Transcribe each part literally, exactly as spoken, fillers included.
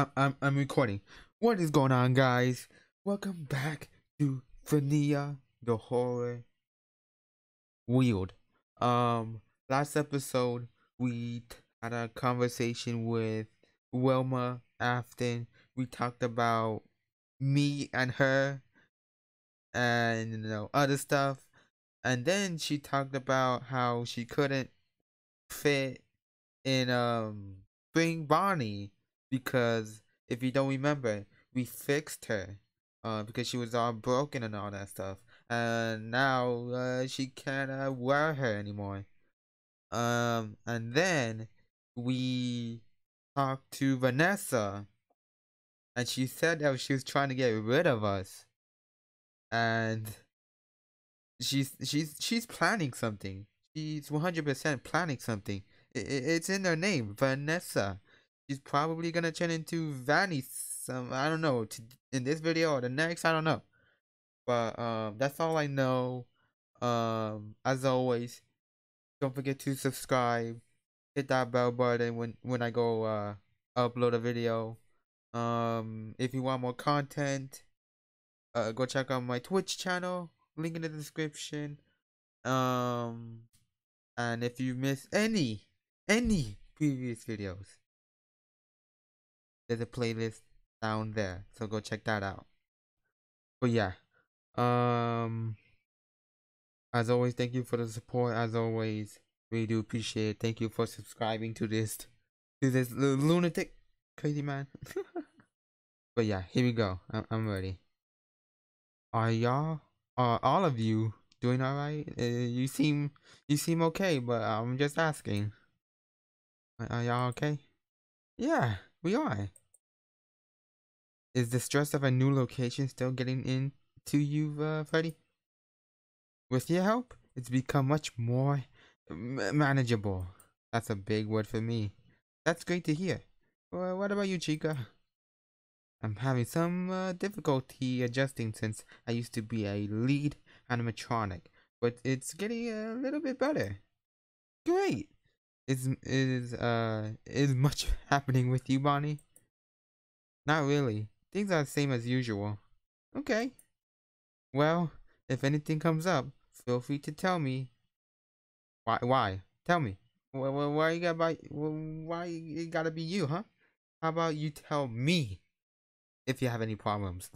I'm, I'm, I'm recording. What is going on, guys? Welcome back to F N I A: The Horrorweld. Um, last episode we had a conversation with Wilma Afton. We talked about me and her, and you know, other stuff. And then she talked about how she couldn't fit in um Bring Bonnie because, if you don't remember, we fixed her uh, because she was all broken and all that stuff, and now uh, she can't uh, wear her anymore. Um, and then we talked to Vanessa, and she said that she was trying to get rid of us, and she's she's she's planning something. She's one hundred percent planning something. It's in her name, Vanessa. She's probably gonna turn into Vanny some, I don't know, in this video or the next, I don't know. But um, that's all I know. Um, as always, don't forget to subscribe, hit that bell button when when I go uh upload a video. Um, if you want more content, uh, go check out my Twitch channel. Link in the description. Um, and if you miss any. any previous videos, there's a playlist down there, so go check that out. But yeah, um as always, thank you for the support. As always, we do appreciate it. Thank you for subscribing to this to this lunatic crazy man. But yeah, here we go. I'm, I'm ready. Are y'all are all of you doing all right? Uh, you seem you seem okay, but I'm just asking. Are y'all okay? Yeah, we are. Is the stress of a new location still getting into you, uh, Freddy? With your help, it's become much more manageable. That's a big word for me. That's great to hear. Well, what about you, Chica? I'm having some uh, difficulty adjusting since I used to be a lead animatronic, but it's getting a little bit better. Great! Is is uh is much happening with you, Bonnie? Not really. Things are the same as usual. Okay. Well, if anything comes up, feel free to tell me. Why? Why? Tell me. Why? Why you gotta? Why it gotta be you, huh? How about you tell me if you have any problems?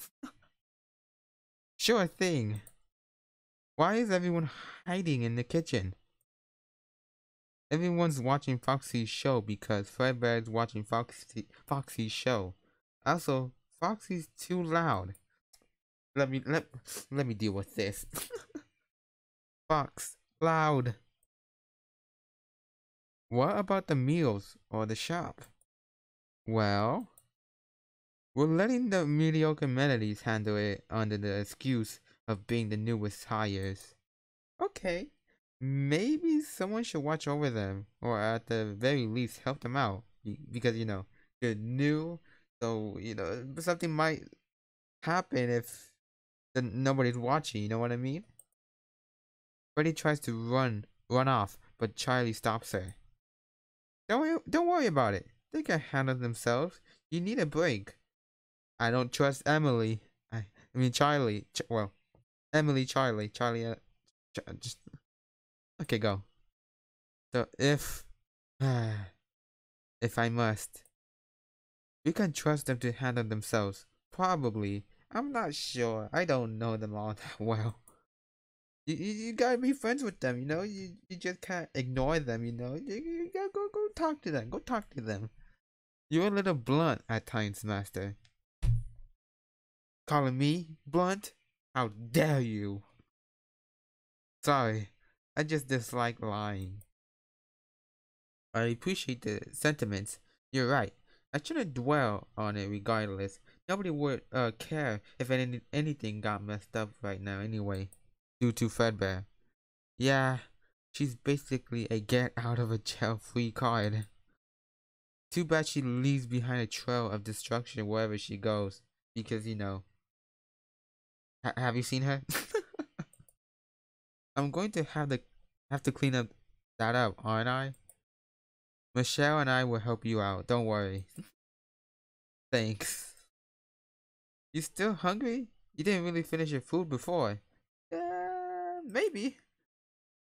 Sure thing. Why is everyone hiding in the kitchen? Everyone's watching Foxy's show because Fredbear's watching Foxy Foxy's show. Also, Foxy's too loud. Let me let let me deal with this. Fox loud. What about the meals or the shop? Well, we're letting the mediocre melodies handle it under the excuse of being the newest hires. Okay. Maybe someone should watch over them, or at the very least help them out, because you know they're new. So you know something might happen if the, nobody's watching. You know what I mean? Freddy tries to run run off, but Charlie stops her. Don't don't worry about it. They can handle themselves. You need a break. I don't trust Emily. I I mean Charlie. Ch well, Emily, Charlie, Charlie. Uh, ch just. Okay, go. So if, uh, if I must, we can trust them to handle themselves. Probably. I'm not sure. I don't know them all that well. You, you, you gotta be friends with them, you know? You, you just can't ignore them, you know? You, you gotta go, go talk to them. Go talk to them. You're a little blunt at times, Master. Calling me blunt? How dare you? Sorry. I just dislike lying. I appreciate the sentiments. You're right. I shouldn't dwell on it regardless. Nobody would uh, care if any anything got messed up right now anyway, due to Fredbear. Yeah, she's basically a get-out-of-a-jail-free card. Too bad she leaves behind a trail of destruction wherever she goes, because, you know... Ha have you seen her? I'm going to have to have to clean up that up, aren't I? Michelle and I will help you out. Don't worry. Thanks. You still hungry? You didn't really finish your food before. Uh, maybe.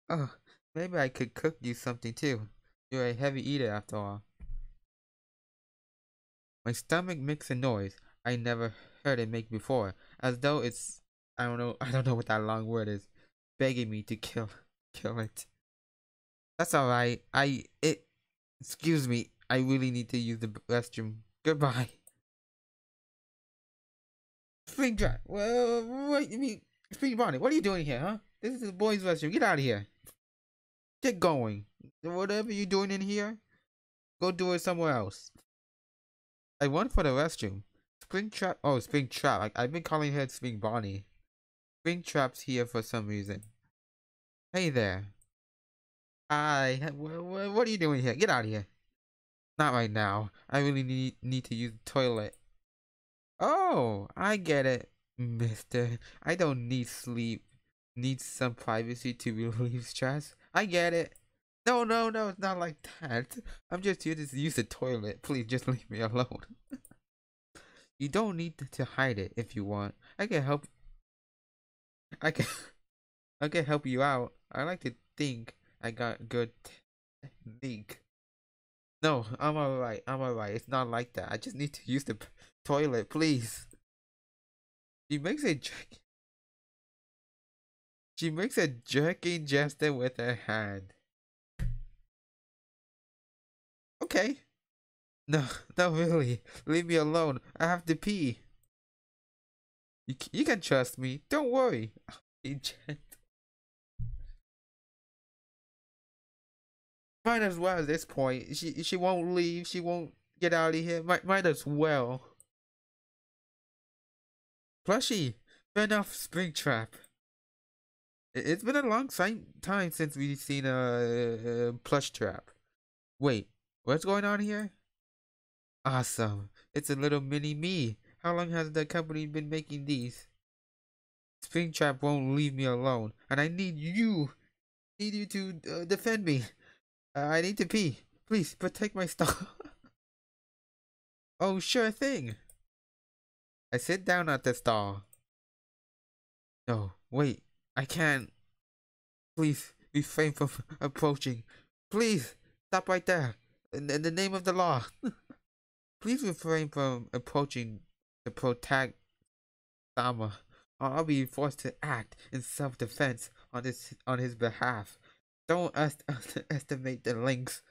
Oh, maybe I could cook you something too. You're a heavy eater after all. My stomach makes a noise I never heard it make before, as though it's, I don't know, I don't know what that long word is, begging me to kill, kill it. That's alright, I, it, excuse me, I really need to use the restroom. Goodbye. Springtrap, well, what do you mean? Spring Bonnie, what are you doing here, huh? This is the boys' restroom, get out of here. Get going. Whatever you're doing in here, go do it somewhere else. I went for the restroom. Springtrap, oh, Springtrap. I, I've been calling her Spring Bonnie. Springtrap's here for some reason. Hey there. Hi. What, what are you doing here? Get out of here. Not right now. I really need need to use the toilet. Oh, I get it, mister. I don't need sleep. Need some privacy to relieve stress. I get it. No, no, no, it's not like that. I'm just here to use the toilet. Please just leave me alone. You don't need to hide it if you want. I can help. I can I can help you out. I like to think I got good technique. No, I'm alright. I'm alright. It's not like that. I just need to use the toilet, please. She makes a jerk. She makes a jerking gesture with her hand. Okay. No, not really. Leave me alone. I have to pee. You, you can trust me. Don't worry. I'll be gentle. Might as well at this point. She she won't leave. She won't get out of here. Might might as well. Plushie, fend off Springtrap. It, it's been a long time since we've seen a, a Plushtrap. Wait, what's going on here? Awesome. It's a little mini me. How long has the company been making these? Springtrap won't leave me alone, and I need you. Need you to uh, defend me. Uh, I need to pee. Please protect my stomach. Oh, sure thing. I sit down at the stall. No, wait. I can't. Please refrain from approaching. Please stop right there. In, in the name of the law. Please refrain from approaching the protag Sama, or I'll be forced to act in self-defense on this on his behalf. Don't underestimate the lengths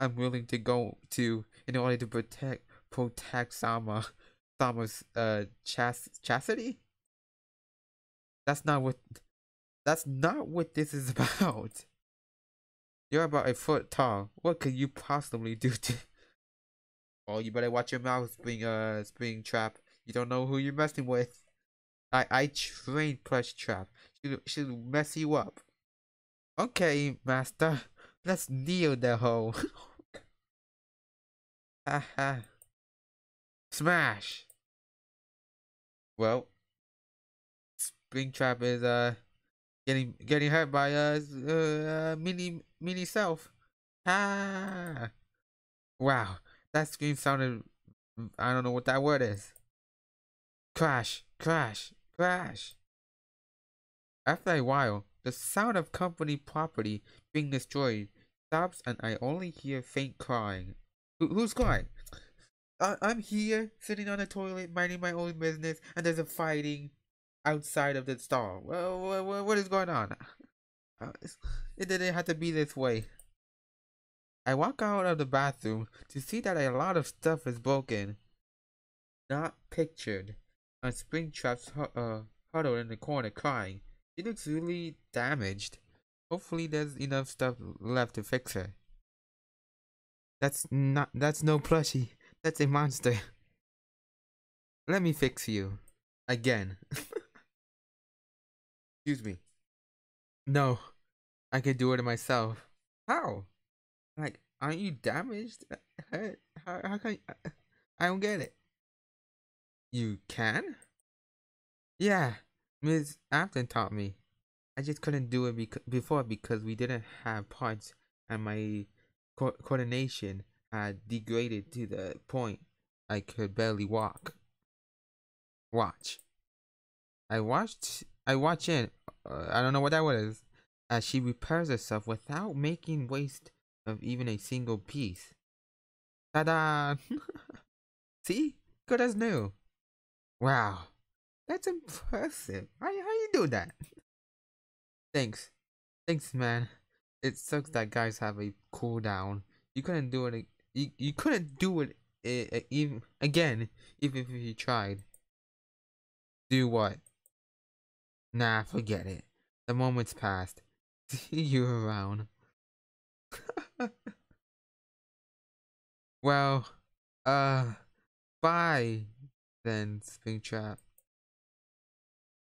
I'm willing to go to in order to protect protag Sama Sama's uh chas chastity. That's not what. That's not what this is about. You're about a foot tall. What could you possibly do to? Oh, you better watch your mouth, Spring, uh, Springtrap. You don't know who you're messing with. I, I trained Plushtrap. She'll, she'll mess you up. Okay, master. Let's kneel the hole. Haha. Smash. Well, Springtrap is uh getting getting hurt by uh, uh mini mini self. Ah. Wow. That scream sounded, I don't know what that word is. Crash, crash, crash. After a while, the sound of company property being destroyed stops and I only hear faint crying. Who, who's crying? I, I'm here, sitting on the toilet, minding my own business, and there's a fighting outside of the stall. Well, what, what, what is going on? It didn't have to be this way. I walk out of the bathroom to see that a lot of stuff is broken. Not pictured. And Springtrap's uh, huddled in the corner crying. She looks really damaged. Hopefully there's enough stuff left to fix her. That's not- that's no plushie. That's a monster. Let me fix you. Again. Excuse me. No. I can do it myself. How? Like, aren't you damaged? How, how, how can you, I don't get it. You can? Yeah, Miz Afton taught me. I just couldn't do it bec before because we didn't have parts and my co coordination had degraded to the point I could barely walk. Watch. I watched. I watch in. Uh, I don't know what that was. As she repairs herself without making waste of even a single piece. Ta-da! See? Good as new. Wow. That's impressive. How, how you do that? Thanks. Thanks, man. It sucks that guys have a cooldown. You couldn't do it. You, you couldn't do it uh, even again if, if you tried. Do what? Nah, forget it. The moment's passed. See you around. Well, uh, bye then, Springtrap.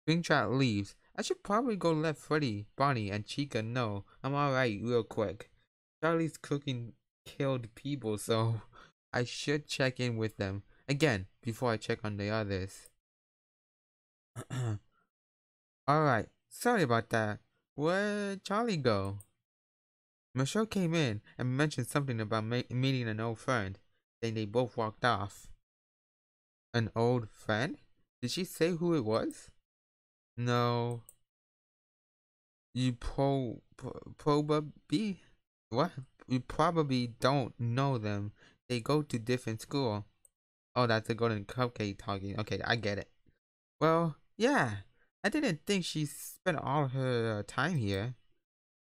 Springtrap leaves. I should probably go let Freddy, Bonnie, and Chica know I'm alright real quick. Charlie's cooking killed people, so I should check in with them again before I check on the others. Alright, sorry about that. Where'd Charlie go? Michelle came in and mentioned something about ma meeting an old friend. Then they both walked off. An old friend? Did she say who it was? No. You pro, pro, probably what? You probably don't know them. They go to different school. Oh, that's a golden cupcake talking. Okay, I get it. Well, yeah. I didn't think she spent all her uh, time here.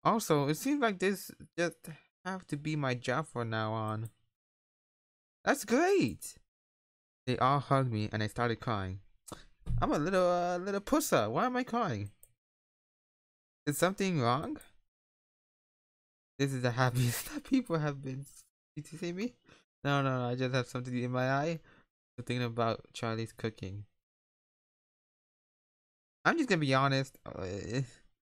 Also, it seems like this just have to be my job from now on. That's great. They all hugged me and I started crying. I'm a little, uh, little pusser. Why am I crying? Is something wrong? This is the happiest that people have been. Did you see me? No, no, no. I just have something in my eye. I'm thinking about Charlie's cooking. I'm just gonna be honest.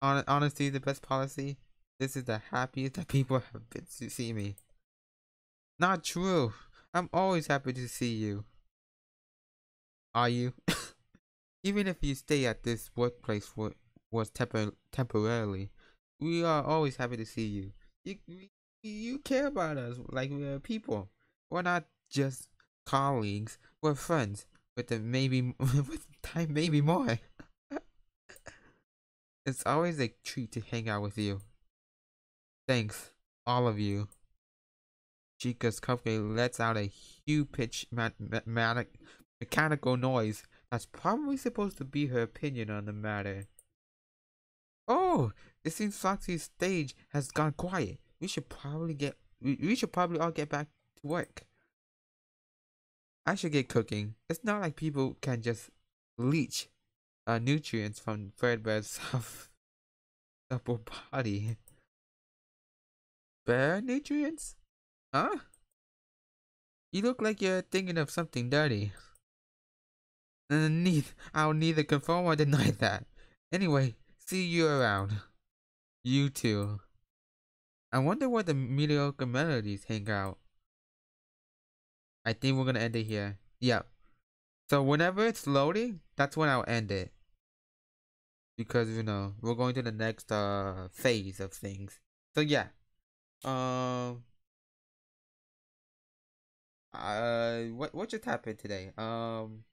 Hon honesty is the best policy. This is the happiest that people have been to see me. Not true. I'm always happy to see you. Are you? Even if you stay at this workplace for was tempor temporarily, we are always happy to see you. You you care about us like we are people. We're not just colleagues. We're friends. With the maybe with time, maybe more. It's always a treat to hang out with you. Thanks, all of you. Chica's cupcake lets out a huge pitch mechanical noise. That's probably supposed to be her opinion on the matter. Oh, it seems Foxy's stage has gone quiet. We should probably get we, we should probably all get back to work. I should get cooking. It's not like people can just leech uh, nutrients from Fredbear's upper body. Bear nutrients? Huh? You look like you're thinking of something dirty. Uh, neither, I'll neither confirm or deny that. Anyway, see you around. You too. I wonder where the mediocre melodies hang out. I think we're gonna end it here. Yep. So whenever it's loading, that's when I'll end it. Because, you know, we're going to the next uh, phase of things. So yeah. Um. Uh. What what just happened today? Um.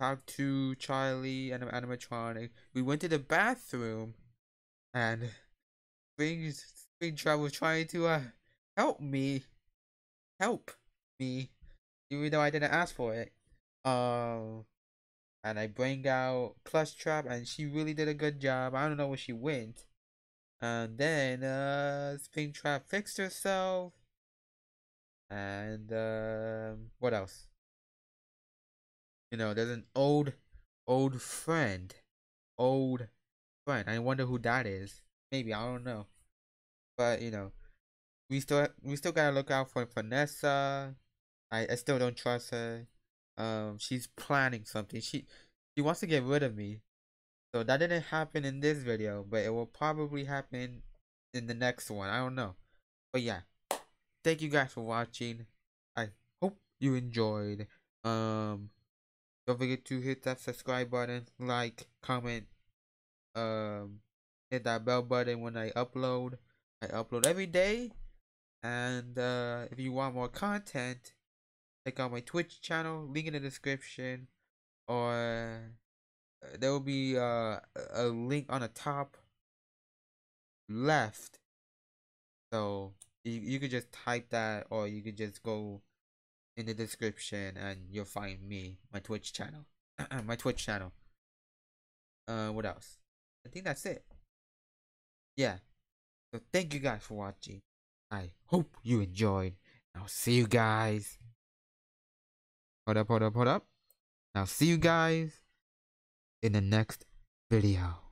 Talked to Charlie and animatronic. We went to the bathroom, and Springtrap was trying to uh, help me, help me, even though I didn't ask for it. Um, and I bring out Plushtrap, and she really did a good job. I don't know where she went. And then uh, Springtrap fixed herself. And uh, what else? You know, there's an old, old friend, old friend. I wonder who that is. Maybe, I don't know. But you know, we still we still gotta look out for Vanessa. I I still don't trust her. Um, she's planning something. She she wants to get rid of me. So that didn't happen in this video, but it will probably happen in the next one. I don't know. But yeah, thank you guys for watching. I hope you enjoyed. Um. Don't forget to hit that subscribe button, like, comment, um, hit that bell button when I upload. I upload every day. And uh, if you want more content, like on my Twitch channel, link in the description, or uh, there will be uh, a link on the top left. So you, you could just type that, or you could just go in the description and you'll find me, my Twitch channel. My Twitch channel. Uh, what else? I think that's it. Yeah. So thank you guys for watching. I hope you enjoyed. I'll see you guys. Hold up, hold up, hold up. I'll see you guys in the next video.